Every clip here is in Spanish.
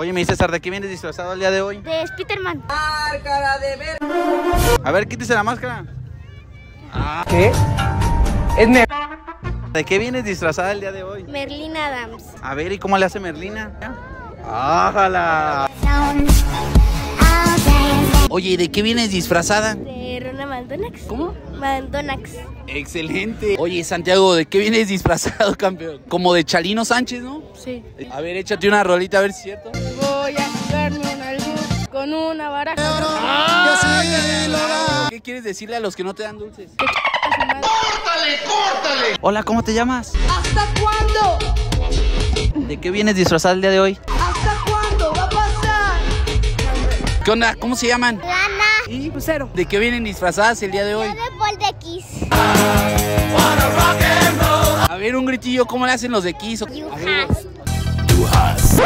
Oye, mi César, ¿de qué vienes disfrazado el día de hoy? De Spiderman. A ver, quítese la máscara. Ah. ¿Qué? Es Merlina. ¿De qué vienes disfrazada el día de hoy? Merlina Adams. A ver, ¿y cómo le hace Merlina? ¡Ájala! Oye, ¿y de qué vienes disfrazada? De Rona Maldonax. ¿Cómo? Maldonax. ¡Excelente! Oye, Santiago, ¿de qué vienes disfrazado, campeón? Como de Chalino Sánchez, ¿no? Sí. A ver, échate una rolita, a ver si es cierto. Voy a jugarme un albur con una baraja. ¿Qué quieres decirle a los que no te dan dulces? ¡Córtale, córtale! Hola, ¿cómo te llamas? ¿Hasta cuándo? ¿De qué vienes disfrazado el día de hoy? ¿Hasta cuándo va a pasar? ¿Qué onda? ¿Cómo se llaman? Lana. ¿Y Lucero? ¿De qué vienen disfrazadas el día de hoy? De Kiss. A ver, un gritillo, ¿cómo le hacen los de Kiss? You has. You has.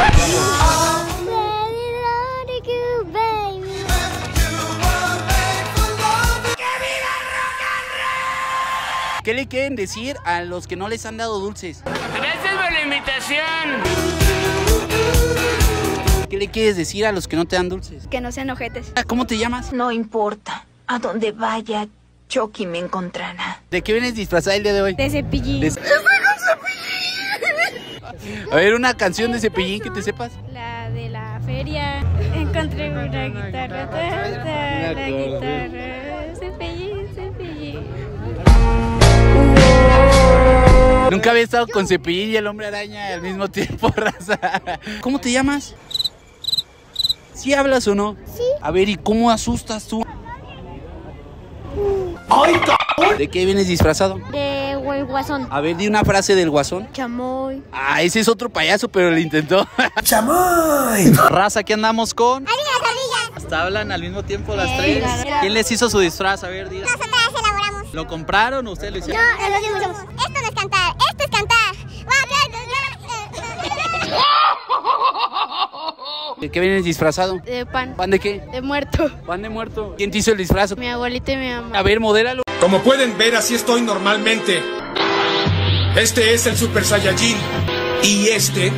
¿Qué le quieren decir a los que no les han dado dulces? Gracias por la invitación. ¿Qué le quieres decir a los que no te dan dulces? Que no sean ojetes. ¿Cómo te llamas? No importa, a donde vaya Chucky me encontrará. ¿De qué vienes disfrazada el día de hoy? De Cepillín. A ver, una canción de Cepillín que te sepas. La de la feria. Encontré una guitarra, tata, la guitarra. Cepillín, Cepillín. Nunca había estado con Cepillín y el Hombre Araña al mismo tiempo, raza. ¿Cómo te llamas? ¿Sí hablas o no? Sí. A ver, ¿y cómo asustas tú? ¿De qué vienes disfrazado? De Guasón. A ver, di una frase del Guasón. Chamoy. Ah, ese es otro payaso, pero lo intentó. ¡Chamoy! Raza, ¿qué andamos con? ¡Amigas! Hasta hablan al mismo tiempo las tres. ¿Quién les hizo su disfraz? A ver, diga. Nosotras elaboramos. ¿Lo compraron o ustedes lo hicieron? No, lo hicimos. Esto no es cantar, esto es cantar. ¿De qué vienes disfrazado? De pan. ¿Pan de qué? De muerto. ¿Pan de muerto? ¿Quién te hizo el disfraz? Mi abuelita y mi mamá. A ver, modéralo. Como pueden ver, así estoy normalmente. Este es el Super Saiyajin. Y este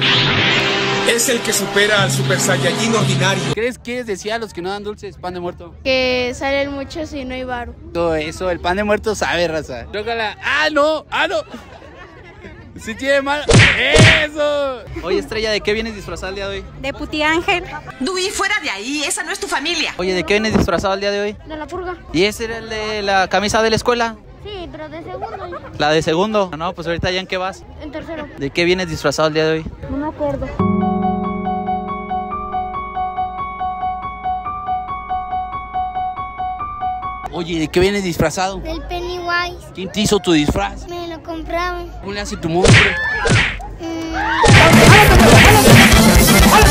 es el que supera al Super Saiyajin ordinario. ¿Qué les decía a los que no dan dulces? Pan de muerto. Que salen muchos y no hay varo. Todo eso, el pan de muerto sabe, raza. Tócala. ¡Ah, no! ¡Ah, no! Si tiene mal. ¡Eso! Oye, Estrella, ¿de qué vienes disfrazada el día de hoy? De Puti Ángel. Dui, fuera de ahí, esa no es tu familia. Oye, ¿de qué vienes disfrazada el día de hoy? De la purga. ¿Y ese era el de la camisa de la escuela? Sí, pero de segundo. ¿La de segundo? No, pues ahorita ya en qué vas. En tercero. ¿De qué vienes disfrazado el día de hoy? No me acuerdo. Oye, ¿de qué vienes disfrazado? Del Pennywise. ¿Quién te hizo tu disfraz? Me lo compraron. ¿Cómo le hace tu monstruo?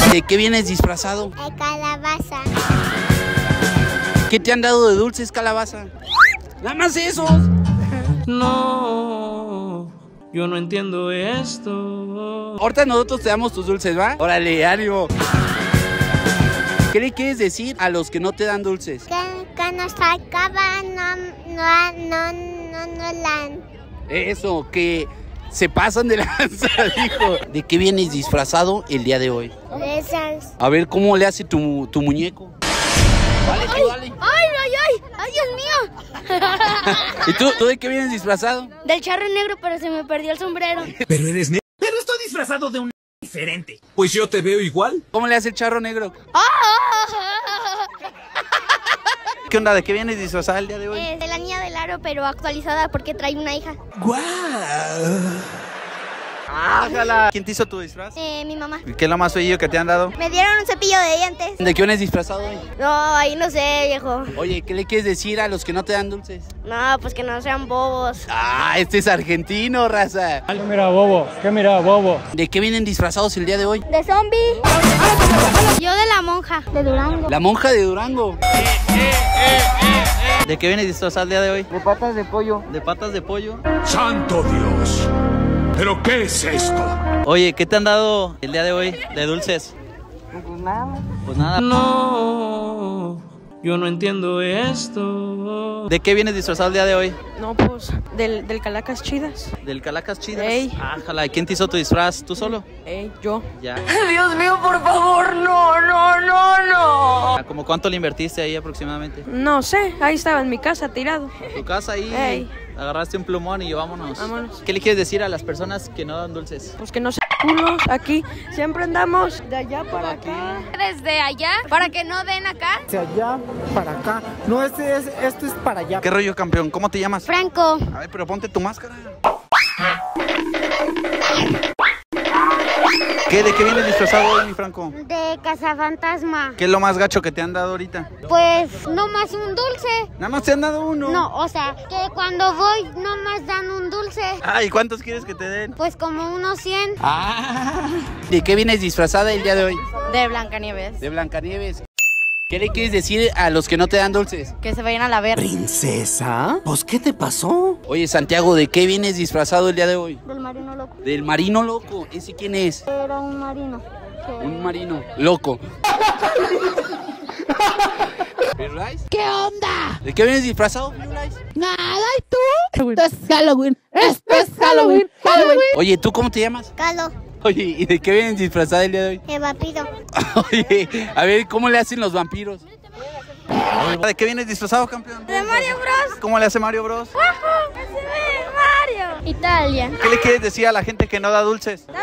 ¿De qué vienes disfrazado? De calabaza. ¿Qué te han dado de dulces, calabaza? ¡Nada más esos! No, yo no entiendo esto. Ahorita nosotros te damos tus dulces, ¿va? ¡Órale, ánimo! ¿Qué le quieres decir a los que no te dan dulces? Que nos acaban, no dan. Eso, que se pasan de lanza, hijo. ¿De qué vienes disfrazado el día de hoy? De esas. A ver, ¿cómo le hace tu muñeco? Vale, tú, dale. ¡Ay, Dios mío! ¿Y tú de qué vienes disfrazado? Del Charro Negro, pero se me perdió el sombrero. Pero eres negro. Pero estoy disfrazado de un diferente. Pues yo te veo igual. ¿Cómo le hace el Charro Negro? ¿Qué onda? ¿De qué vienes disfrazada el día de hoy? De la niña del aro, pero actualizada porque trae una hija. ¡Guau! ¡Ájala! ¿Quién te hizo tu disfraz? Mi mamá. ¿Qué es lo más feillo que te han dado? Me dieron un cepillo de dientes. ¿De qué vienes disfrazado hoy? No, ahí no sé, viejo. Oye, ¿qué le quieres decir a los que no te dan dulces? No, pues que no sean bobos. ¡Ah, este es argentino, raza! ¿Qué mira, bobo? ¿Qué mira, bobo? ¿De qué vienen disfrazados el día de hoy? De zombie. Yo de la monja. De Durango. ¿La monja de Durango? ¿De qué vienes disfrazado el día de hoy? De patas de pollo. ¿De patas de pollo? ¡Santo Dios! ¿Pero qué es esto? Oye, ¿qué te han dado el día de hoy de dulces? Pues nada. Pues nada. No, yo no entiendo esto. ¿De qué vienes disfrazado el día de hoy? No, pues del Calacas Chidas. ¿Del Calacas Chidas? Ey. Ájala, ¿quién te hizo tu disfraz? ¿Tú solo? Ey, yo. Ya. Dios mío, por favor, no. ¿O cuánto le invertiste ahí aproximadamente? No sé, ahí estaba en mi casa tirado. ¿En tu casa ahí? Ey. Agarraste un plumón y vámonos. Vámonos. ¿Qué le quieres decir a las personas que no dan dulces? Pues que no sean culos, aquí siempre andamos de allá para acá. Desde allá, para que no den acá. De allá para acá. No, esto es para allá. ¿Qué rollo, campeón? ¿Cómo te llamas? Franco. A ver, pero ponte tu máscara. ¿De qué vienes disfrazado hoy, mi Franco? De Cazafantasma. ¿Qué es lo más gacho que te han dado ahorita? Pues, nomás un dulce. ¿Nada más te han dado uno? No, o sea, que cuando voy, nomás dan un dulce. Ah, ¿y cuántos quieres que te den? Pues como unos 100. Ah. ¿De qué vienes disfrazada el día de hoy? De Blancanieves. De Blancanieves. ¿Qué le quieres decir a los que no te dan dulces? Que se vayan a la verga. ¿Princesa? ¿Pues qué te pasó? Oye, Santiago, ¿de qué vienes disfrazado el día de hoy? Del marino loco. ¿Del marino loco? ¿Ese quién es? Era un marino. Un marino loco. ¿Qué onda? ¿De qué vienes disfrazado, Pennywise? Nada, ¿y tú? Esto es Halloween. Esto es Halloween. Halloween. Oye, ¿tú cómo te llamas? Calo. Oye, ¿y de qué vienes disfrazada el día de hoy? De vampiro. Oye, a ver, ¿cómo le hacen los vampiros? ¿De qué vienes disfrazado, campeón? De Mario Bros. ¿Cómo le hace Mario Bros? ¡Guau! ¡Ese es Mario! Italia. ¿Qué le quieres decir a la gente que no da dulces? ¡Dame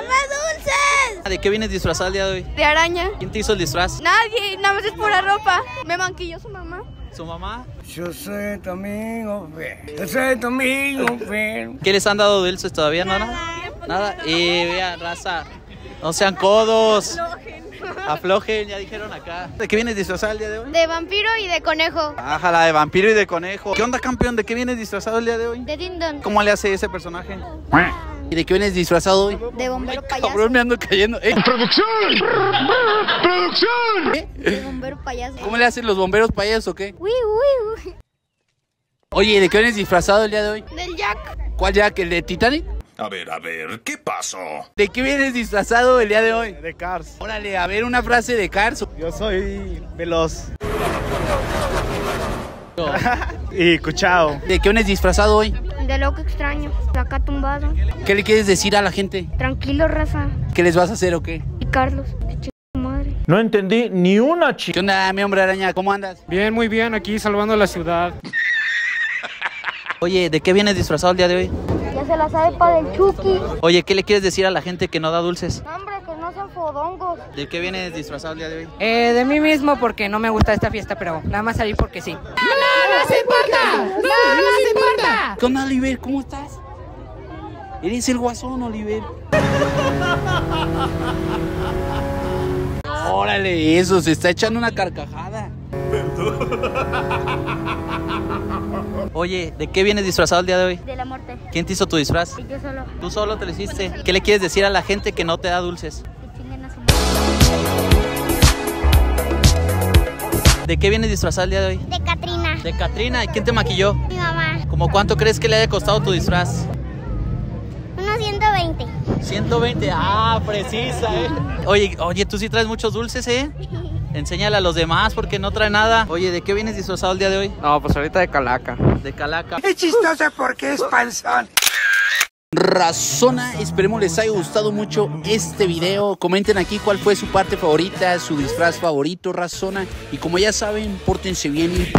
dulces! ¿De qué vienes disfrazada el día de hoy? De araña. ¿Quién te hizo el disfraz? Nadie, nada más es pura ropa. Me manquilló su mamá. ¿Su mamá? Yo soy tu amigo, fe. Yo soy tu amigo, fe. ¿Qué les han dado dulces todavía, no? Nada, y vean, raza, no sean codos, aflojen, ya dijeron acá. ¿De qué vienes disfrazado el día de hoy? De vampiro y de conejo. Ájala, de vampiro y de conejo. ¿Qué onda, campeón? ¿De qué vienes disfrazado el día de hoy? De Dindon. ¿Cómo le hace ese personaje? ¿Y de qué vienes disfrazado hoy? De bombero payaso. Cabrón, me ando cayendo. ¡Producción! ¡Producción! De bombero payaso. ¿Cómo le hacen los bomberos payasos o qué? ¡Uy, uy, uy! Oye, ¿de qué vienes disfrazado el día de hoy? Del Jack. ¿Cuál Jack? ¿El de Titanic? A ver, ¿qué pasó? ¿De qué vienes disfrazado el día de hoy? De Cars. Órale, a ver una frase de Cars. Yo soy veloz. Y cuchao. ¿De qué vienes disfrazado hoy? De loco extraño, acá tumbado. ¿Qué le quieres decir a la gente? Tranquilo, raza. ¿Qué les vas a hacer o qué? Y Carlos, de madre. No entendí ni una chica. ¿Qué onda, mi hombre araña? ¿Cómo andas? Bien, muy bien, aquí salvando la ciudad. Oye, ¿de qué vienes disfrazado el día de hoy? Se la sabe para el Chucky. Oye, ¿qué le quieres decir a la gente que no da dulces? No, hombre, que no sean fodongos. ¿De qué vienes disfrazado el día de hoy? De mí mismo porque no me gusta esta fiesta, pero nada más salir porque sí. ¡No, no importa! ¡No, no importa! ¿Qué onda, Oliver? ¿Cómo estás? Eres el Guasón, Oliver. Órale, eso, se está echando una carcajada. Oye, ¿de qué vienes disfrazado el día de hoy? De la muerte. ¿Quién te hizo tu disfraz? Sí, yo solo. ¿Tú solo te lo hiciste? ¿Qué le quieres decir a la gente que no te da dulces? Que chinguen a su madre. ¿De qué vienes disfrazado el día de hoy? De Katrina. ¿De Katrina? ¿Y quién te maquilló? Mi mamá. ¿Cómo cuánto crees que le haya costado tu disfraz? Unos 120. 120, ah, precisa, Oye, tú sí traes muchos dulces, Enséñale a los demás porque no trae nada. Oye, ¿de qué vienes disfrazado el día de hoy? No, pues ahorita de calaca. De calaca. Es chistosa porque es panzón. Razona, esperemos les haya gustado mucho este video. Comenten aquí cuál fue su parte favorita, su disfraz favorito, Razona. Y como ya saben, pórtense bien.